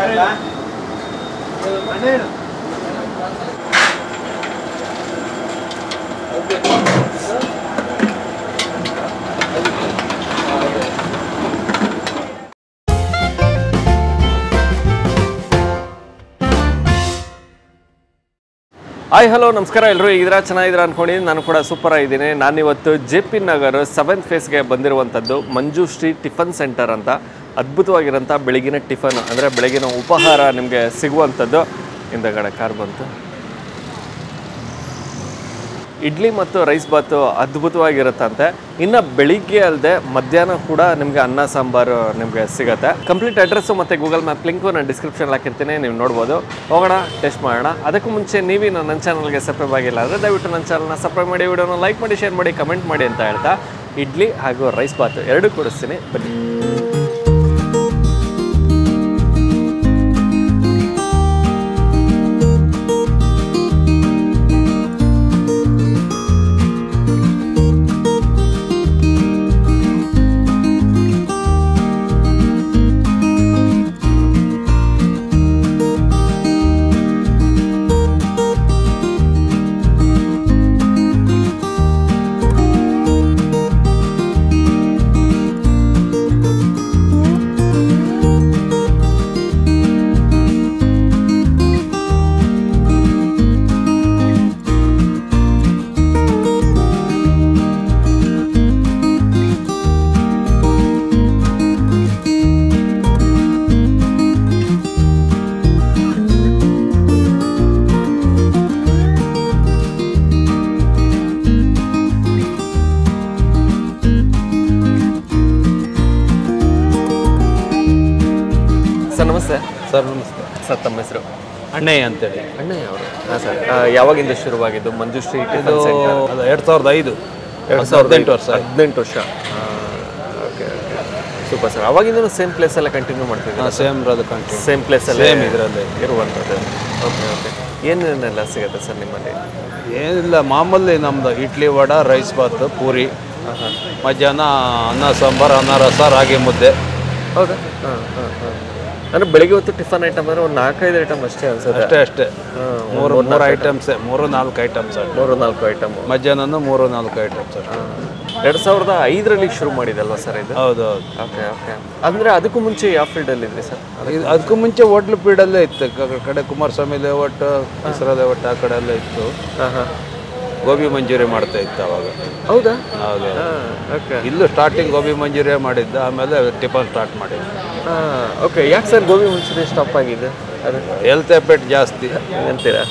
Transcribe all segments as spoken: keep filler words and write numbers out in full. Hi, hello, ನಮಸ್ಕಾರ ಎಲ್ಲರೂ ಇದರ ಚೆನ್ನಾಗಿದ್ದೀರಾ ಅನ್ಕೊಂಡಿದ್ದೀನಿ ನಾನು ಕೂಡ ಸೂಪರ್ ಆಗಿದ್ದೀನಿ ನಾನು ಇವತ್ತು ಜೆಪಿ ನಗರ್ seventh phase ಗೆ ಬಂದಿರುವಂತದ್ದು ಮಂಜುಶ್ರೀ ಟಿಫನ್ ಸೆಂಟರ್ ಅಂತ ಅದ್ಭುತವಾಗಿರಂತ ಬೆಳಗಿನ ಟಿಫನ್ ಅಂದ್ರೆ ಬೆಳಗಿನ ಉಪಹಾರ ನಿಮಗೆ ಸಿಗುವಂತದ್ದು ಇಂದಗಡೆ ಕಾರ್ ಬಂತು ಇಡ್ಲಿ ಮತ್ತು ರೈಸ್ ಬಾತ್ ಅದ್ಭುತವಾಗಿರುತ್ತಂತೆ ಇನ್ನ ಬೆಳಿಗ್ಗೆ ಅಲ್ಲದೆ ಮಧ್ಯಾಹ್ನ ಕೂಡ ನಿಮಗೆ ಅನ್ನ ಸಾಂಬಾರ್ ನಿಮಗೆ ಸಿಗುತ್ತೆ ಕಂಪ್ಲೀಟ್ ಅಡ್ರೆಸ್ ಮತ್ತೆ ಗೂಗಲ್ ಮ್ಯಾಪ್ ಲಿಂಕ್ ನಾನು ಡಿಸ್ಕ್ರಿಪ್ಷನ್ ಅಲ್ಲಿ ಹಾಕಿರ್ತೀನಿ ನೀವು ನೋಡಬಹುದು ಹೋಗೋಣ ಟೆಸ್ಟ್ ಮಾಡೋಣ ಅದಕ್ಕೂ ಮುಂಚೆ ನೀವು ನನ್ನ ಚಾನೆಲ್ ಗೆ ಸಬ್ಸ್ಕ್ರೈಬ್ ಆಗಿಲ್ಲ ಅಂದ್ರೆ ದಯವಿಟ್ಟು ನನ್ನ ಚಾನೆಲ್ ನ ಸಬ್ಸ್ಕ್ರೈಬ್ ಮಾಡಿ ವಿಡಿಯೋನ ಲೈಕ್ ಮಾಡಿ ಶೇರ್ ಮಾಡಿ ಕಮೆಂಟ್ ಮಾಡಿ ಅಂತ ಹೇಳ್ತಾ ಇಡ್ಲಿ ಹಾಗೂ ರೈಸ್ ಬಾತ್ ಎರಡೂ ಕೊಡಿಸ್ತೀನಿ ಬನ್ನಿ Sir, namaste. Sir, Tamasro. Annaya ante heli. Annaya avaru. Ha sir. Yavaginda shuruvagidu Manjushree Tiffin Center. Adu ಎರಡು ಸಾವಿರದ ಐದು. ಎರಡು ಸಾವಿರದ ಹದಿನೆಂಟು ವರ್ಷ. ಹದಿನೆಂಟು ವರ್ಷ. Okay, okay. Super sir. Avaginda same place alla continue ಮಾಡ್ತಿದ್ದೀರಾ? ಹಾ same brother continue. Same place alla same idralli ಇರುವಂತದ್ದು. Okay, okay. ಏನೇನೆಲ್ಲ ಸಿಗುತ್ತೆ ಸರ್ ನಿಮ್ಮಲ್ಲಿ? ಏನಿಲ್ಲ ಮಾಮೂಲಿ ನಮ್ದು ಇಡ್ಲಿ ವಡ ರೈಸ್ ಬಾತ್ ಪೂರಿ. ಮಧ್ಯಾಹ್ನ ಅನ್ನ ಸಾಂಬಾರ್ ಅನ್ನ ರಸ ರಾಗಿ ಮುದ್ದೆ. ಹೌದಾ? ಹಾ ಹಾ ಹಾ. And the tiffin item is four items. four items. four items. Gobi manjuri ಮಾಡ್ತಾ ಇತ್ತು ಅವಾಗ ಹೌದಾ ಹೌದು ಓಕೆ ಇಲ್ಲೂ ಸ್ಟಾರ್ಟಿಂಗ್ ಗೋಬಿ ಮಂಜೂರಿ ಮಾಡಿದ್ದ ಆಮೇಲೆ ಟಿಫನ್ ಸ್ಟಾರ್ಟ್ ಮಾಡಿದ್ದೆ ಹಾ ಓಕೆ ಯಾಕೆ ಸರ್ ಗೋಬಿ ಮಂಜೂರಿ ಸ್ಟಾಪ್ ಆಗಿದೆ ಹೆಲ್ತ್ ಎಫೆಕ್ಟ್ ಜಾಸ್ತಿ ಅಂತೀರಾ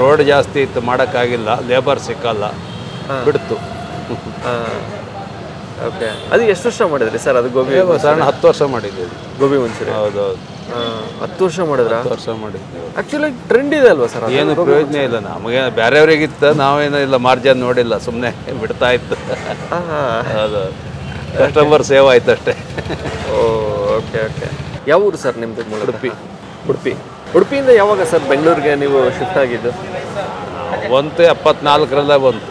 ರೋಡ್ ಜಾಸ್ತಿ ಇತ್ತು ಮಾಡೋಕ್ಕಾಗಿಲ್ಲ ಲೇಬರ್ ಸಿಕ್ಕಲ್ಲ ಬಿಡ್ತು ಹಾ ಓಕೆ ಅದು ಎಷ್ಟು ವರ್ಷ ಮಾಡಿದ್ರಿ ಸರ್ ಅದು ಗೋಬಿ ಸರ್ ಹತ್ತು ವರ್ಷ ಮಾಡಿದ್ದೆ ಗೋಬಿ ಮಂಜೂರಿ ಹೌದು ಹೌದು ಹತ್ತು ವರ್ಷ ಮಾಡಿದ್ರಾ ಹತ್ತು ವರ್ಷ ಮಾಡಿದ್ವಿ ಆಕ್ಚುಲಿ ಟ್ರೆಂಡ್ ಇದೆ ಅಲ್ವಾ ಸರ್ ಏನು ಪ್ರಯೋಜನ ಇಲ್ಲ ನಮಗೆ ಬೇರೆಯವರಿಗಿತ್ತು ನಾವೇನೋ ಇಲ್ಲ ಮಾರ್ಜಿನ್ ನೋಡಿಲ್ಲ ಸುಮ್ಮನೆ ಬಿಡ್ತಾ ಇತ್ತು ಹೌದು ಕಸ್ಟಮರ್ ಸೇವ್ ಆಯ್ತು ಅಷ್ಟೇ ಓಕೆ ಓಕೆ ಯಾವ ಊರು ಸರ್ ನಿಮ್ಮದು ಉಡುಪಿ ಉಡುಪಿ ಉಡುಪಿಯಿಂದ ಯಾವಾಗ ಸರ್ ಬೆಂಗಳೂರಿಗೆ ನೀವು ಶಿಫ್ಟ್ ಆಗಿದ್ದು ಒಂದು ಎಪ್ಪತ್ನಾಲ್ಕರಲ್ಲೇ ಬಂತು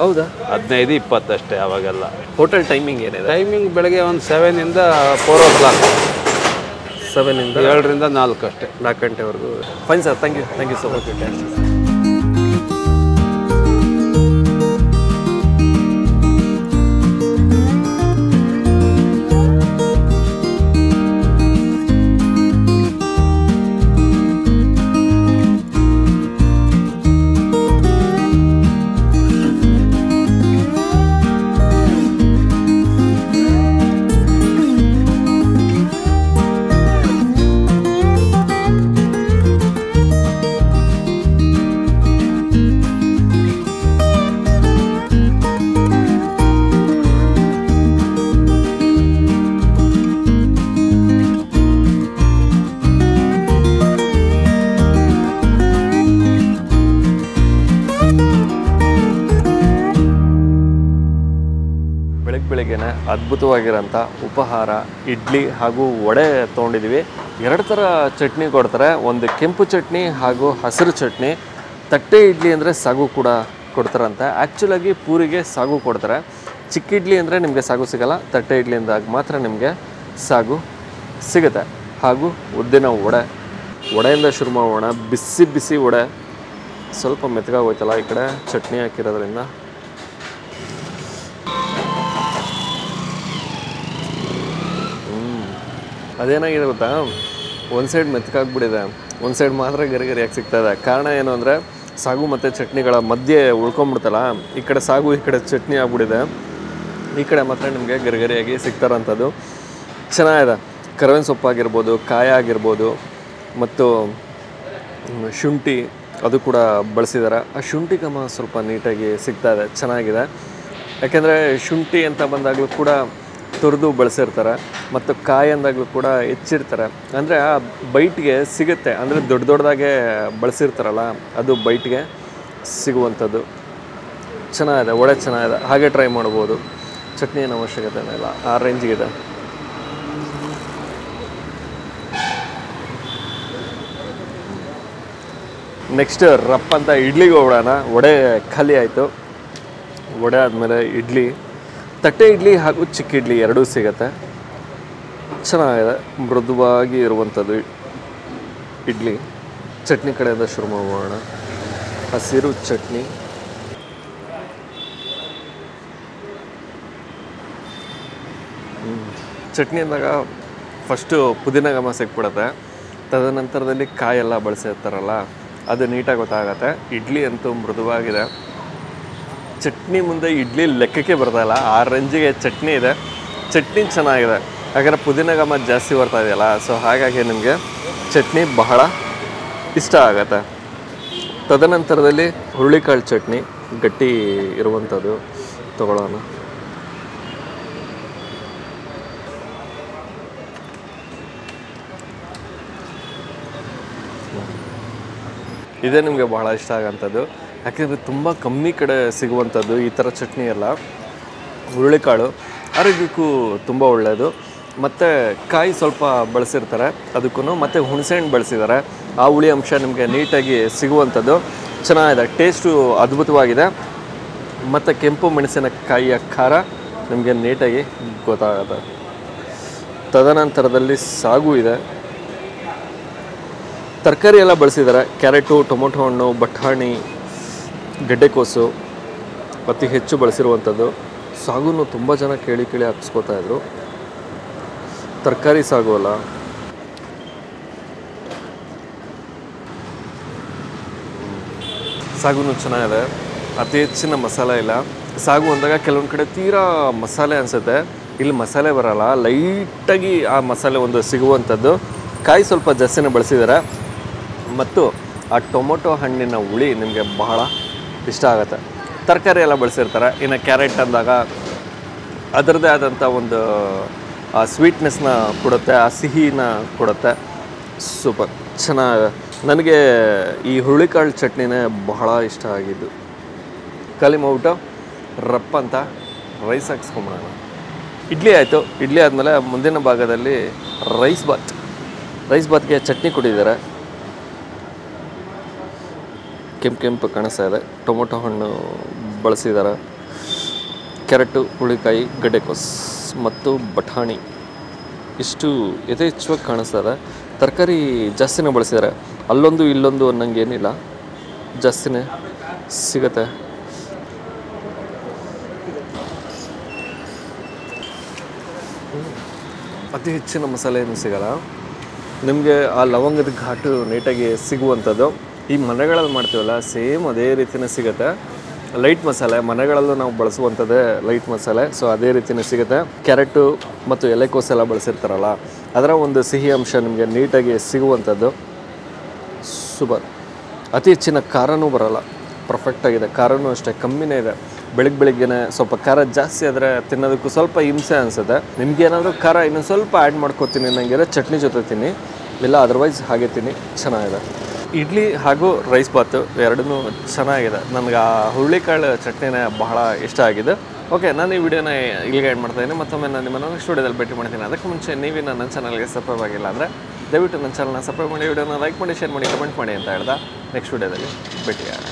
ಹೌದಾ ಹದಿನೈದು ಇಪ್ಪತ್ತು ಅಷ್ಟೇ ಅವಾಗೆಲ್ಲ ಹೋಟೆಲ್ ಟೈಮಿಂಗ್ ಏನಿದೆ ಟೈಮಿಂಗ್ ಬೆಳಗ್ಗೆ ಒಂದು ಸೆವೆನಿಂದ ಫೋರ್ ಓ ಕ್ಲಾಕ್ ಸೆವೆನಿಂದ ಏಳರಿಂದ ನಾಲ್ಕು ಅಷ್ಟೇ ನಾಲ್ಕು ಗಂಟೆವರೆಗೂ fine sir thank you thank you so much you ಅದ್ಭುತವಾಗಿರಂತ ಉಪಹಾರ ಇಡ್ಲಿ ಹಾಗೂ ವಡೆ ತಗೊಂಡಿದ್ದೀವಿ ಎರಡು ತರ ಚಟ್ನಿ ಕೊಡ್ತಾರೆ ಒಂದು ಕೆಂಪು ಚಟ್ನಿ ಹಾಗೂ ಹಸಿರು ಚಟ್ನಿ ತಟ್ಟೆ ಇಡ್ಲಿ ಅಂದ್ರೆ ಸಾಗು ಕೂಡ ಕೊಡ್ತಾರೆ ಅಂತ ಆಕ್ಚುಲಿ ಆಗಿ ಪೂರಿಗೆ ಸಾಗು ಕೊಡ್ತಾರೆ ಚಿಕ್ಕ ಇಡ್ಲಿ ಅಂದ್ರೆ ನಿಮಗೆ ಸಾಗು ಸಿಗಲ್ಲ ತಟ್ಟೆ ಇಡ್ಲಿ ಅಂದಾಗ ಮಾತ್ರ ನಿಮಗೆ ಸಾಗು ಸಿಗುತ್ತೆ ಹಾಗೂ ಉದ್ದಿನ ವಡೆ ವಡೆಯಿಂದ ಶುರು ಮಾಡೋಣ ಬಿಸಿ ಬಿಸಿ ವಡೆ ಸ್ವಲ್ಪ ಮೆತ್ತಗೆ ಹೋಯ್ತಲ್ಲ ಈ ಕಡೆ ಚಟ್ನಿ ಹಾಕಿರೋದ್ರಿಂದ ಅದೇನಾಗಿದೆ ಗೊತ್ತಾ ಒಂದು ಸೈಡ್ ಮೆತ್ತಕಾಗ್ಬಿಟ್ಟಿದೆ ಒಂದು ಸೈಡ್ ಮಾತ್ರ ಗರಿಗರಿಯಾಗಿ ಸಿಗ್ತಾಯಿದೆ ಕಾರಣ ಏನು ಅಂದರೆ ಸಾಗು ಮತ್ತು ಚಟ್ನಿಗಳ ಮಧ್ಯೆ ಉಳ್ಕೊಂಬಿಡ್ತಲ್ಲ ಈ ಕಡೆ ಸಾಗು ಈ ಕಡೆ ಚಟ್ನಿ ಆಗ್ಬಿಟ್ಟಿದೆ ಈ ಕಡೆ ಮಾತ್ರ ನಿಮಗೆ ಗರಿಗರಿಯಾಗಿ ಸಿಗ್ತಾರಂಥದ್ದು ಚೆನ್ನಾಗಿದೆ ಕರವೇನ ಸೊಪ್ಪಾಗಿರ್ಬೋದು ಕಾಯಿ ಆಗಿರ್ಬೋದು ಮತ್ತು ಶುಂಠಿ ಅದು ಕೂಡ ಬಳಸಿದ್ದಾರೆ ಆ ಶುಂಠಿ ಘಮ ಸ್ವಲ್ಪ ನೀಟಾಗಿ ಸಿಗ್ತಾಯಿದೆ ಚೆನ್ನಾಗಿದೆ ಯಾಕೆಂದರೆ ಶುಂಠಿ ಅಂತ ಬಂದಾಗಲೂ ಕೂಡ ತುರಿದು ಬಳಸಿರ್ತಾರೆ ಮತ್ತು ಕಾಯಿ ಅಂದಾಗಲೂ ಕೂಡ ಹೆಚ್ಚಿರ್ತಾರೆ ಅಂದರೆ ಆ ಬೈಟ್ಗೆ ಸಿಗುತ್ತೆ ಅಂದರೆ ದೊಡ್ಡ ದೊಡ್ಡದಾಗೆ ಬಳಸಿರ್ತಾರಲ್ಲ ಅದು ಬೈಟ್ಗೆ ಸಿಗುವಂಥದ್ದು ಚೆನ್ನಾಗಿದೆ ಒಳ್ಳೆ ಚೆನ್ನಾಗಿದೆ ಹಾಗೆ ಟ್ರೈ ಮಾಡ್ಬೋದು ಚಟ್ನಿ ಏನು ಅವಶ್ಯಕತೆ ಇಲ್ಲ ಆ ರೇಂಜಿಗಿದೆ ನೆಕ್ಸ್ಟ್ ರಪ್ಪ ಅಂತ ಇಡ್ಲಿಗೆ ಹೋಗೋಣ ವಡೆ ಖಾಲಿ ಆಯಿತು ವಡೆ ಆದಮೇಲೆ ಇಡ್ಲಿ ತಟ್ಟೆ ಇಡ್ಲಿ ಹಾಗೂ ಚಿಕ್ಕ ಇಡ್ಲಿ ಎರಡೂ ಸಿಗುತ್ತೆ ಚೆನ್ನಾಗಿದೆ ಮೃದುವಾಗಿ ಇರುವಂಥದ್ದು ಇಡ್ಲಿ ಚಟ್ನಿ ಕಡೆಯಿಂದ ಶುರು ಮಾಡೋಣ ಹಸಿರು ಚಟ್ನಿ ಚಟ್ನಿ ಅಂದಾಗ ಫಸ್ಟು ಪುದೀನ ಘಮ ಸಿಕ್ಬಿಡುತ್ತೆ ತದನಂತರದಲ್ಲಿ ಕಾಯೆಲ್ಲ ಬಳಸಿರ್ತಾರಲ್ಲ ಅದು ನೀಟಾಗಿ ಗೊತ್ತಾಗತ್ತೆ ಇಡ್ಲಿ ಅಂತೂ ಮೃದುವಾಗಿದೆ ಚಟ್ನಿ ಮುಂದೆ ಇಡ್ಲಿ ಲೆಕ್ಕಕ್ಕೆ ಬರ್ತಾಯಿಲ್ಲ ಆ ರೇಂಜಿಗೆ ಚಟ್ನಿ ಇದೆ ಚಟ್ನಿ ಚೆನ್ನಾಗಿದೆ ಯಾಕಂದರೆ ಪುದೀನ ಘಮ ಜಾಸ್ತಿ ಬರ್ತಾ ಇದೆಯಲ್ಲ ಸೊ ಹಾಗಾಗಿ ನಿಮಗೆ ಚಟ್ನಿ ಬಹಳ ಇಷ್ಟ ಆಗತ್ತೆ ತದನಂತರದಲ್ಲಿ ಹುರುಳಿಕಾಳು ಚಟ್ನಿ ಗಟ್ಟಿ ಇರುವಂಥದ್ದು ತಗೊಳ್ಳೋಣ ಇದೇ ನಿಮಗೆ ಬಹಳ ಇಷ್ಟ ಆಗೋಂಥದ್ದು ಯಾಕೆಂದರೆ ತುಂಬ ಕಮ್ಮಿ ಕಡೆ ಸಿಗುವಂಥದ್ದು ಈ ಥರ ಚಟ್ನಿ ಎಲ್ಲ ಹುರುಳಿಕಾಳು ಆರೋಗ್ಯಕ್ಕೂ ತುಂಬ ಒಳ್ಳೆಯದು ಮತ್ತು ಕಾಯಿ ಸ್ವಲ್ಪ ಬಳಸಿರ್ತಾರೆ ಅದಕ್ಕೂ ಮತ್ತು ಹುಣಸೆಹಣ್ಣು ಬಳಸಿದ್ದಾರೆ ಆ ಹುಳಿ ಅಂಶ ನಿಮಗೆ ನೀಟಾಗಿ ಸಿಗುವಂಥದ್ದು ಚೆನ್ನಾಗಿದೆ ಟೇಸ್ಟು ಅದ್ಭುತವಾಗಿದೆ ಮತ್ತು ಕೆಂಪು ಮೆಣಸಿನಕಾಯಿಯ ಖಾರ ನಿಮಗೆ ನೀಟಾಗಿ ಗೊತ್ತಾಗುತ್ತೆ ತದನಂತರದಲ್ಲಿ ಸಾಗು ಇದೆ ತರಕಾರಿ ಎಲ್ಲ ಬಳಸಿದ್ದಾರೆ ಕ್ಯಾರೆಟು ಟೊಮೊಟೊ ಹಣ್ಣು ಬಟಾಣಿ ಗೆಡ್ಡೆಕೋಸು ಅತಿ ಹೆಚ್ಚು ಬಳಸಿರುವಂಥದ್ದು ಸಾಗುನು ತುಂಬ ಜನ ಕೇಳಿ ಕೇಳಿ ಹಾಕ್ಸ್ಕೊತಾಯಿದ್ರು ತರಕಾರಿ ಸಾಗು ಅಲ್ಲ ಸಾಗುನು ಚೆನ್ನಾಗಿದೆ ಅತಿ ಹೆಚ್ಚಿನ ಮಸಾಲೆ ಇಲ್ಲ ಸಾಗು ಅಂದಾಗ ಕೆಲವೊಂದು ಕಡೆ ತೀರಾ ಮಸಾಲೆ ಅನಿಸುತ್ತೆ ಇಲ್ಲಿ ಮಸಾಲೆ ಬರೋಲ್ಲ ಲೈಟಾಗಿ ಆ ಮಸಾಲೆ ಒಂದು ಸಿಗುವಂಥದ್ದು ಕಾಯಿ ಸ್ವಲ್ಪ ಜಾಸ್ತಿನೇ ಬಳಸಿದ್ದಾರೆ ಮತ್ತು ಆ ಟೊಮೊಟೊ ಹಣ್ಣಿನ ಹುಳಿ ನಿಮಗೆ ಬಹಳ ಇಷ್ಟ ಆಗುತ್ತೆ ತರಕಾರಿ ಎಲ್ಲ ಬಳಸಿರ್ತಾರೆ ಇನ್ನು ಕ್ಯಾರೆಟ್ ಅಂದಾಗ ಅದರದ್ದೇ ಆದಂಥ ಒಂದು ಆ ಸ್ವೀಟ್ನೆಸ್ನ ಕೊಡುತ್ತೆ ಆ ಸಿಹಿನ ಕೊಡುತ್ತೆ ಸೂಪರ್ ಚೆನ್ನಾಗಿ ನನಗೆ ಈ ಹುರುಳಿಕಾಳು ಚಟ್ನಿನೇ ಬಹಳ ಇಷ್ಟ ಆಗಿದ್ದು ಖಾಲಿ ಮಾಡ್ಬಿಟ್ಟು ರಪ್ಪ ಅಂತ ರೈಸ್ ಹಾಕ್ಸ್ಕೊಂಬೋಣ ಇಡ್ಲಿ ಆಯಿತು ಇಡ್ಲಿ ಆದಮೇಲೆ ಮುಂದಿನ ಭಾಗದಲ್ಲಿ ರೈಸ್ ಬಾತ್ ರೈಸ್ ಬಾತ್ಗೆ ಚಟ್ನಿ ಕೊಟ್ಟಿದ್ದಾರೆ ಕೆಂಪು ಕೆಂಪು ಕಾಣಿಸ್ತಾ ಇದೆ ಟೊಮೊಟೊ ಹಣ್ಣು ಬಳಸಿದ್ದಾರೆ ಕ್ಯಾರೆಟು ಹುರುಳಿಕಾಯಿ ಗಡ್ಡೆಕೋಸು ಮತ್ತು ಬಟಾಣಿ ಇಷ್ಟು ಯಥೇಚ್ಛವಾಗಿ ಕಾಣಿಸ್ತಾ ಇದೆ ತರಕಾರಿ ಜಾಸ್ತಿನೇ ಬಳಸಿದ್ದಾರೆ ಅಲ್ಲೊಂದು ಇಲ್ಲೊಂದು ಅನ್ನಂಗೇನಿಲ್ಲ ಜಾಸ್ತಿನೇ ಸಿಗುತ್ತೆ ಅತಿ ಹೆಚ್ಚಿನ ಮಸಾಲೆ ಏನು ಸಿಗಲ್ಲ ನಿಮಗೆ ಆ ಲವಂಗದ ಘಾಟು ನೀಟಾಗಿ ಸಿಗುವಂಥದ್ದು ಈ ಮನೆಗಳಲ್ಲಿ ಮಾಡ್ತೀವಲ್ಲ ಸೇಮ್ ಅದೇ ರೀತಿಯೇ ಸಿಗುತ್ತೆ ಲೈಟ್ ಮಸಾಲೆ ಮನೆಗಳಲ್ಲೂ ನಾವು ಬಳಸುವಂಥದ್ದೇ ಲೈಟ್ ಮಸಾಲೆ ಸೊ ಅದೇ ರೀತಿಯೇ ಸಿಗುತ್ತೆ ಕ್ಯಾರೆಟು ಮತ್ತು ಎಲೆಕೋಸೆಲ್ಲ ಬಳಸಿರ್ತಾರಲ್ಲ ಅದರ ಒಂದು ಸಿಹಿ ಅಂಶ ನಿಮಗೆ ನೀಟಾಗಿ ಸಿಗುವಂಥದ್ದು ಸೂಪರ್ ಅತಿ ಹೆಚ್ಚಿನ ಖಾರನೂ ಬರೋಲ್ಲ ಪರ್ಫೆಕ್ಟಾಗಿದೆ ಖಾರನೂ ಅಷ್ಟೇ ಕಮ್ಮಿನೇ ಇದೆ ಬೆಳಗ್ಗೆ ಬೆಳಿಗ್ಗೆನೇ ಸ್ವಲ್ಪ ಖಾರ ಜಾಸ್ತಿ ಆದರೆ ತಿನ್ನೋದಕ್ಕೂ ಸ್ವಲ್ಪ ಹಿಂಸೆ ಅನಿಸುತ್ತೆ ನಿಮ್ಗೆ ಏನಾದರೂ ಖಾರ ಇನ್ನೊಂದು ಸ್ವಲ್ಪ ಆ್ಯಡ್ ಮಾಡ್ಕೊತೀನಿ ನನಗೆ ಚಟ್ನಿ ಜೊತೆ ತಿನ್ನಿ ಇಲ್ಲ ಅದರ್ವೈಸ್ ಹಾಗೆ ತಿನ್ನಿ ಚೆನ್ನಾಗಿದೆ ಇಡ್ಲಿ ಹಾಗೂ ರೈಸ್ ಬಾತು ಎರಡನ್ನೂ ಚೆನ್ನಾಗಿದೆ ನನಗೆ ಆ ಹುರುಳಿಕಾಳು ಚಟ್ನಿನೇ ಬಹಳ ಇಷ್ಟ ಆಗಿದೆ Okay, ನಾನು ಈ ವಿಡಿಯೋನ ಇಲ್ಲಿಗೆ ಎಂಡ್ ಮಾಡ್ತಾ ಇದ್ದೀನಿ. ಮತ್ತೊಮ್ಮೆ ನಾನು ನಿಮ್ಮನ್ನ ನೆಕ್ಸ್ಟ್ ವಿಡಿಯೋದಲ್ಲಿ ಭೇಟಿ ಮಾಡ್ತೀನಿ. ಅದಕ್ಕೆ ಮುಂಚೆ ನೀವು ನನ್ನ ಚಾನಲ್ಗೆ ಸಬ್ಸ್ಕ್ರೈಬ್ ಆಗಿಲ್ಲ ಅಂದ್ರೆ ದಯವಿಟ್ಟು ನನ್ನ ಚಾನಲ್ನ ಸಬ್ಸ್ಕ್ರೈಬ್ ಮಾಡಿ, ವಿಡಿಯೋನ ಲೈಕ್ ಮಾಡಿ, ಶೇರ್ ಮಾಡಿ, ಕಮೆಂಟ್ ಮಾಡಿ ಅಂತ ಹೇಳ್ತಾ ನೆಕ್ಸ್ಟ್ ವಿಡಿಯೋದಲ್ಲಿ ಭೇಟಿಯಾಗೋಣ.